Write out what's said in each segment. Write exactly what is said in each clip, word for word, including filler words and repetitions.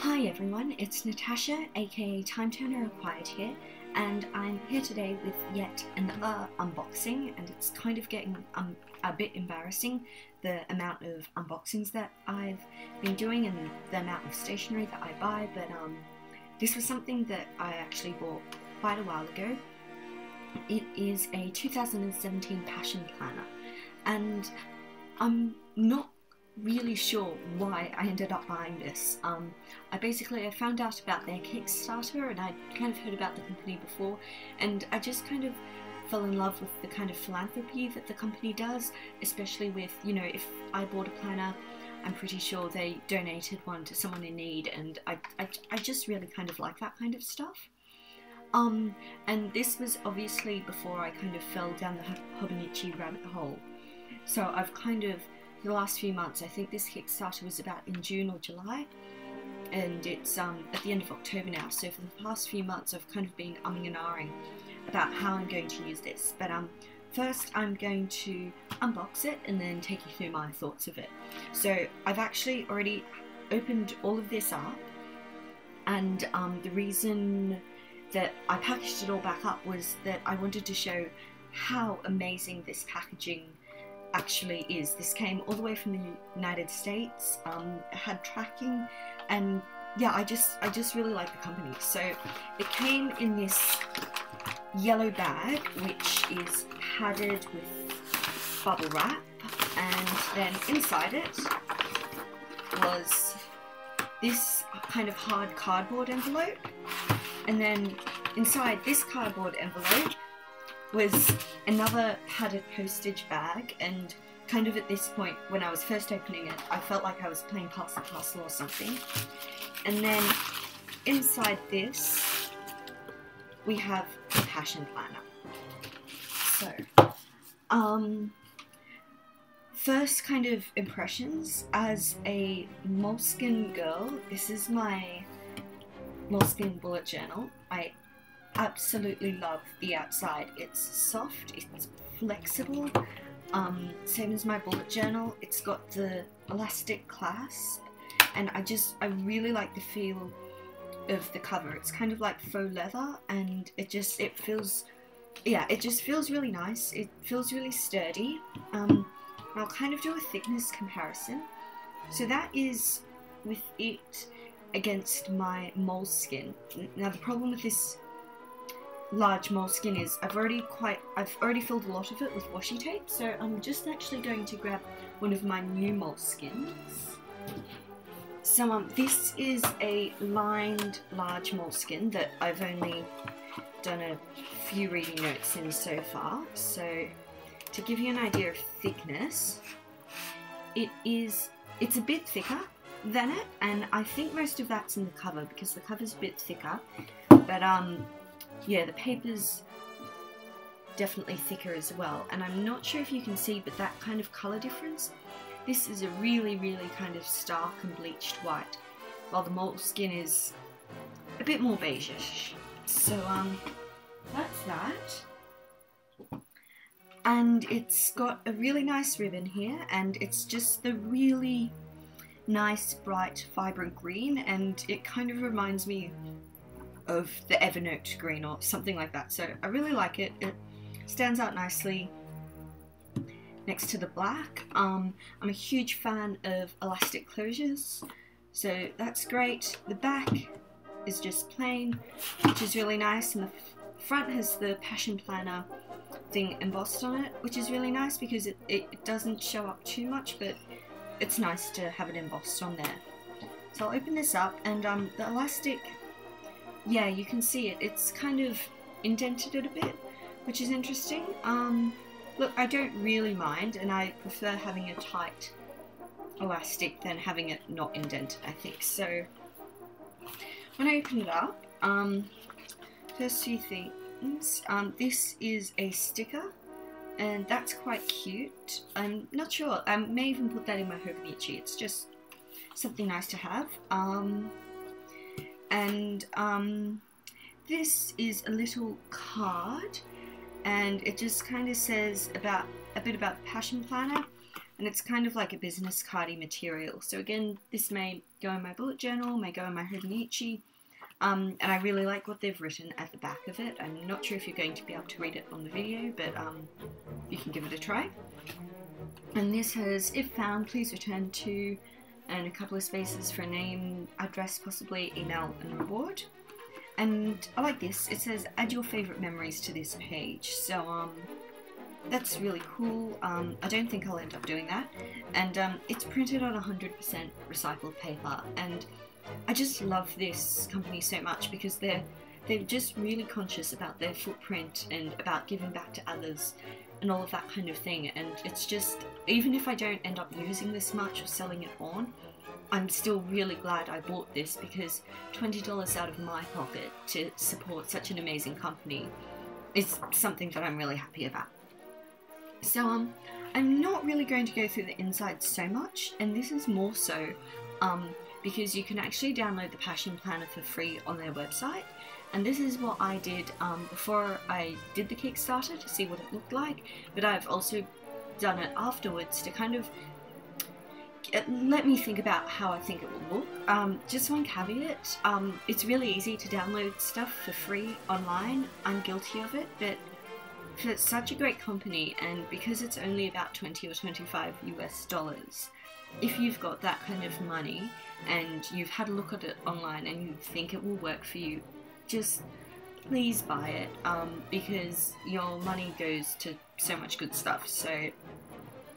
Hi everyone, it's Natasha aka Time Turner Acquired here, and I'm here today with yet another unboxing, and it's kind of getting um, a bit embarrassing the amount of unboxings that I've been doing and the amount of stationery that I buy, but um, this was something that I actually bought quite a while ago. It is a two thousand seventeen Passion Planner, and I'm not really sure why I ended up buying this. Um, I basically I found out about their Kickstarter, and I kind of heard about the company before, and I just kind of fell in love with the kind of philanthropy that the company does, especially with, you know, if I bought a planner, I'm pretty sure they donated one to someone in need, and I, I, I just really kind of like that kind of stuff. Um, and this was obviously before I kind of fell down the Hobonichi rabbit hole. So I've kind of the last few months, I think this Kickstarter was about in June or July, and it's um, at the end of October now, so for the past few months I've kind of been umming and ahhing about how I'm going to use this, but um, first I'm going to unbox it and then take you through my thoughts of it. So I've actually already opened all of this up, and um, the reason that I packaged it all back up was that I wanted to show how amazing this packaging actually is. This came all the way from the United States, um, had tracking, and yeah, I just I just really like the company. So it came in this yellow bag, which is padded with bubble wrap, and then inside it was this kind of hard cardboard envelope, and then inside this cardboard envelope was another padded postage bag, and kind of at this point when I was first opening it, I felt like I was playing pass the parcel or something. And then inside this we have the Passion Planner. So um, first kind of impressions as a Moleskine girl, this is my Moleskine bullet journal. I absolutely love the outside. It's soft, it's flexible, um, same as my bullet journal. It's got the elastic clasp, and I just, I really like the feel of the cover. It's kind of like faux leather, and it just, it feels, yeah, it just feels really nice. It feels really sturdy. Um, I'll kind of do a thickness comparison. So that is with it against my Moleskine. Now the problem with this large Moleskine is I've already quite I've already filled a lot of it with washi tape, so I'm just actually going to grab one of my new Moleskines. So um, this is a lined large Moleskine that I've only done a few reading notes in so far. So to give you an idea of thickness, it is it's a bit thicker than it, and I think most of that's in the cover because the cover's a bit thicker, but um yeah, the paper's definitely thicker as well, and I'm not sure if you can see, but that kind of colour difference. This is a really, really kind of stark and bleached white, while the Moleskine is a bit more beigeish. So, um, that's that. And it's got a really nice ribbon here, and it's just the really nice, bright, vibrant green, and it kind of reminds me of the Evernote green or something like that. So I really like it. It stands out nicely next to the black. Um, I'm a huge fan of elastic closures, so that's great. The back is just plain, which is really nice, and the front has the Passion Planner thing embossed on it, which is really nice because it, it doesn't show up too much, but it's nice to have it embossed on there. So I'll open this up, and um, the elastic, yeah, you can see it. It's kind of indented it a bit, which is interesting. Um, look, I don't really mind, and I prefer having a tight elastic than having it not indented, I think. So when I open it up, um, first few things. Um, this is a sticker, and that's quite cute. I'm not sure. I may even put that in my Hobonichi. It's just something nice to have. Um... And um, this is a little card, and it just kind of says about a bit about the Passion Planner, and it's kind of like a business cardy material. So again, this may go in my bullet journal, may go in my Hobonichi, um, and I really like what they've written at the back of it. I'm not sure if you're going to be able to read it on the video, but um, you can give it a try. And this has, if found, please return to, and a couple of spaces for a name, address, possibly email, and reward. And I like this, it says add your favourite memories to this page, so um, that's really cool. um, I don't think I'll end up doing that, and um, it's printed on one hundred percent recycled paper, and I just love this company so much because they're, they're just really conscious about their footprint and about giving back to others and all of that kind of thing. And it's just, even if I don't end up using this much or selling it on, I'm still really glad I bought this, because twenty dollars out of my pocket to support such an amazing company is something that I'm really happy about. So um, I'm not really going to go through the insides so much, and this is more so um, because you can actually download the Passion Planner for free on their website, and this is what I did um, before I did the Kickstarter to see what it looked like, but I've also done it afterwards to kind of let me think about how I think it will look. Um, just one caveat, um, it's really easy to download stuff for free online, I'm guilty of it, but it's such a great company, and because it's only about twenty or twenty-five US dollars, if you've got that kind of money and you've had a look at it online and you think it will work for you, just please buy it, um, because your money goes to so much good stuff. So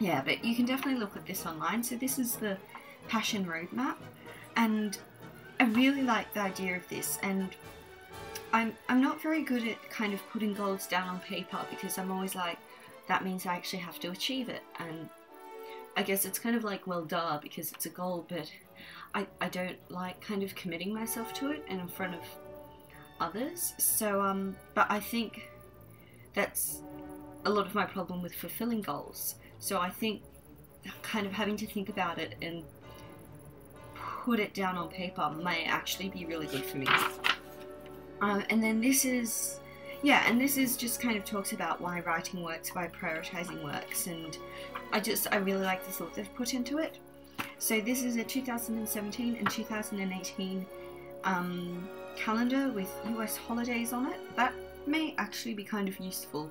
yeah, but you can definitely look at this online. So this is the Passion Roadmap, and I really like the idea of this, and I'm, I'm not very good at kind of putting goals down on paper because I'm always like, that means I actually have to achieve it, and I guess it's kind of like, well duh, because it's a goal, but I, I don't like kind of committing myself to it and in front of others. So um, but I think that's a lot of my problem with fulfilling goals. So I think kind of having to think about it and put it down on paper may actually be really good for me. Um, and then this is, yeah, and this is just kind of talks about why writing works, why prioritizing works, and I just, I really like the thought they've put into it. So this is a two thousand seventeen and two thousand eighteen um, calendar with U S holidays on it. That may actually be kind of useful,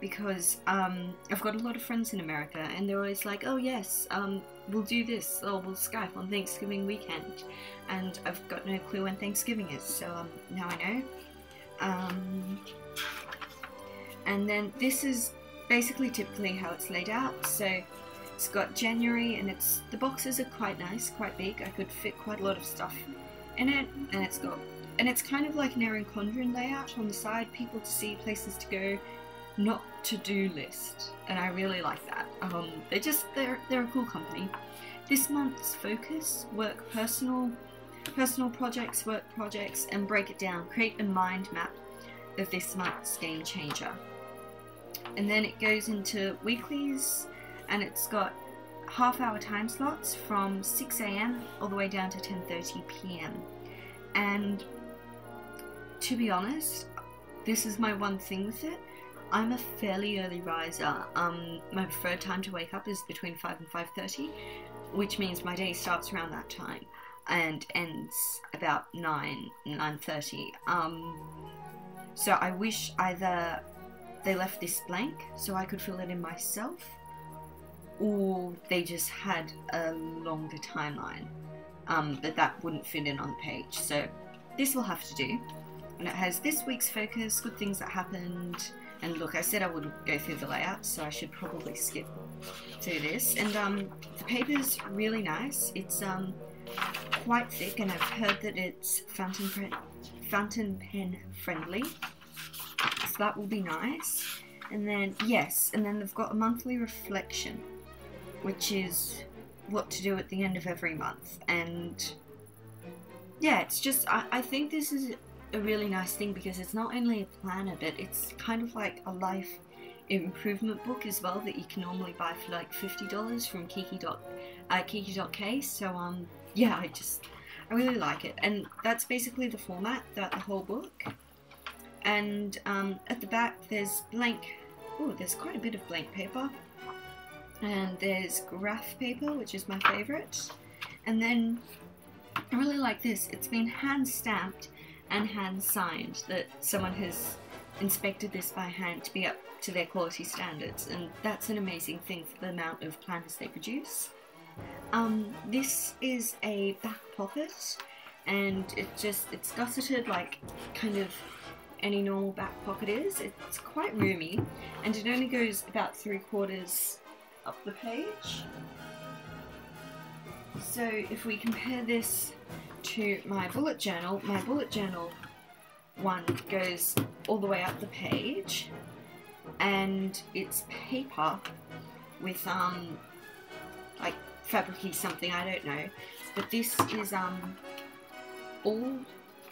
because um, I've got a lot of friends in America and they're always like, oh yes, um, we'll do this, or we'll Skype on Thanksgiving weekend, and I've got no clue when Thanksgiving is, so um, now I know. Um, and then this is basically typically how it's laid out, so it's got January, and it's, the boxes are quite nice, quite big, I could fit quite a lot of stuff in it, and it's got, and it's kind of like an Erin Condren layout on the side, people to see, places to go, not to-do list, and I really like that. Um, they're just, they're, they're a cool company. This month's focus, work personal, personal projects, work projects, and break it down, create a mind map of this month's game changer. And then it goes into weeklies, and it's got half hour time slots from six A M all the way down to ten thirty P M. And to be honest, this is my one thing with it. I'm a fairly early riser. Um, my preferred time to wake up is between five and five thirty, which means my day starts around that time and ends about nine, nine thirty. Um, so I wish either they left this blank so I could fill it in myself, or they just had a longer timeline, um, but that wouldn't fit in on the page. So this will have to do. And it has this week's focus, good things that happened, and look, I said I wouldn't go through the layout, so I should probably skip through this. And um, the paper's really nice. It's um, quite thick, and I've heard that it's fountain pen, fountain pen friendly, so that will be nice. And then, yes, and then they've got a monthly reflection, which is what to do at the end of every month. And yeah, it's just, I, I think this is a really nice thing because it's not only a planner, but it's kind of like a life improvement book as well that you can normally buy for like fifty dollars from Kiki dot uh, Kiki dot K. So um, yeah, I just I really like it, and that's basically the format that the whole book. And um, at the back there's blank. Oh, there's quite a bit of blank paper, and there's graph paper, which is my favorite. And then I really like this. It's been hand stamped and hand signed, that someone has inspected this by hand to be up to their quality standards, and that's an amazing thing for the amount of planners they produce. Um, this is a back pocket, and it just, it's gusseted like kind of any normal back pocket is. It's quite roomy, and it only goes about three quarters up the page. So if we compare this to my bullet journal, my bullet journal one goes all the way up the page, and it's paper with um like fabricy something, I don't know, but this is um all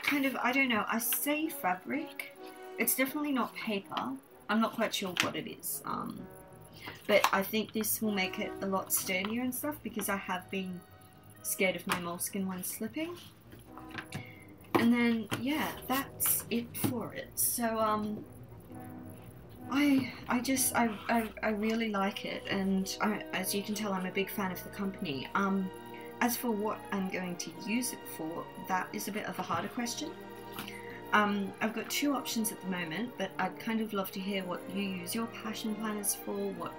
kind of, I don't know, I say fabric, it's definitely not paper, I'm not quite sure what it is, um but I think this will make it a lot sturdier and stuff, because I have been scared of my Moleskine one slipping. And then yeah, that's it for it. So um I I just I, I, I really like it, and I, as you can tell, I'm a big fan of the company. Um, as for what I'm going to use it for, that is a bit of a harder question. Um, I've got two options at the moment, but I'd kind of love to hear what you use your passion planners for, what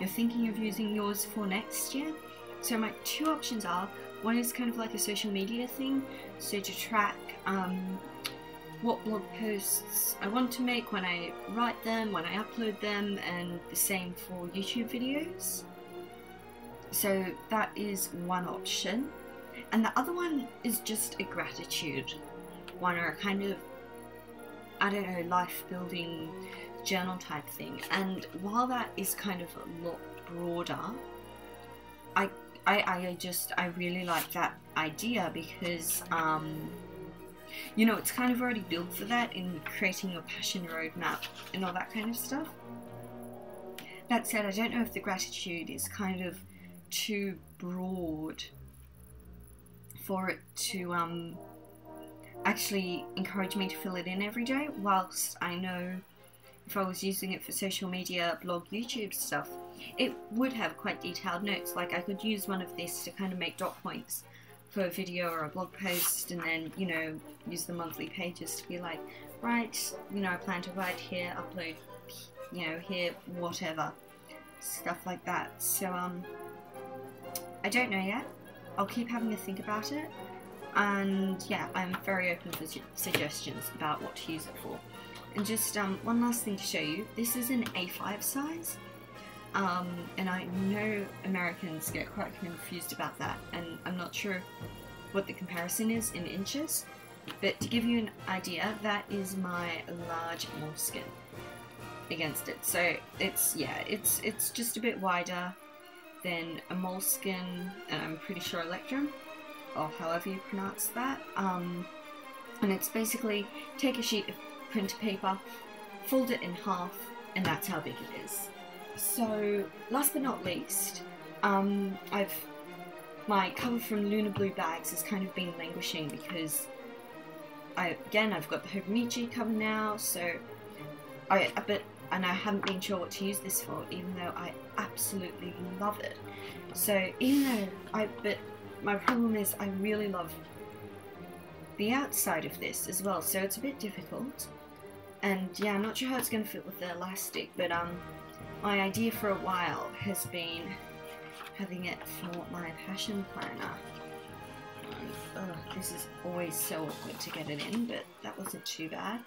you're thinking of using yours for next year. So my two options are, one is kind of like a social media thing, so to track um, what blog posts I want to make, when I write them, when I upload them, and the same for YouTube videos. So that is one option. And the other one is just a gratitude one, or a kind of, I don't know, life-building journal type thing. And while that is kind of a lot broader, I, I, I just, I really like that idea, because um, you know, it's kind of already built for that in creating your passion roadmap and all that kind of stuff. That said, I don't know if the gratitude is kind of too broad for it to um, actually encourage me to fill it in every day, whilst I know if I was using it for social media, blog, YouTube stuff, it would have quite detailed notes. Like I could use one of these to kind of make dot points for a video or a blog post, and then, you know, use the monthly pages to be like, right, you know, I plan to write here, upload, you know, here, whatever, stuff like that. So um, I don't know yet, I'll keep having a think about it, and yeah, I'm very open for su suggestions about what to use it for. And just um, one last thing to show you, this is an A five size, Um, and I know Americans get quite confused about that, and I'm not sure what the comparison is in inches, but to give you an idea, that is my large Moleskine against it. So it's, yeah, it's it's just a bit wider than a Moleskine, and I'm pretty sure Electrum, or however you pronounce that. Um, and it's basically take a sheet of printer paper, fold it in half, and that's how big it is. So, last but not least, um, I've my cover from Lunar Blue Bags has kind of been languishing, because I again I've got the Hobonichi cover now, so I but and I haven't been sure what to use this for, even though I absolutely love it. So even though I but my problem is I really love the outside of this as well, so it's a bit difficult. And yeah, I'm not sure how it's going to fit with the elastic, but um. my idea for a while has been having it for my passion planner. And, oh, this is always so awkward to get it in, but that wasn't too bad.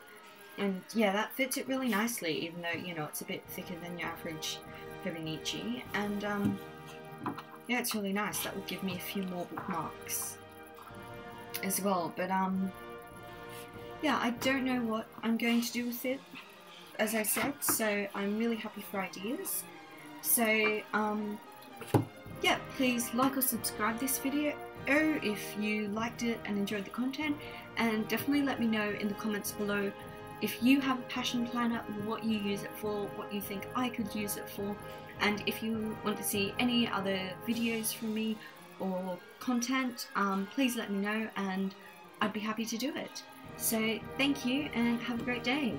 And yeah, that fits it really nicely, even though, you know, it's a bit thicker than your average Hobonichi. And um, yeah, it's really nice. That would give me a few more bookmarks as well. But um, yeah, I don't know what I'm going to do with it, as I said, so I'm really happy for ideas. So um, yeah, please like or subscribe this video if you liked it and enjoyed the content, and definitely let me know in the comments below if you have a passion planner, what you use it for, what you think I could use it for, and if you want to see any other videos from me or content, um, please let me know and I'd be happy to do it. So thank you, and have a great day.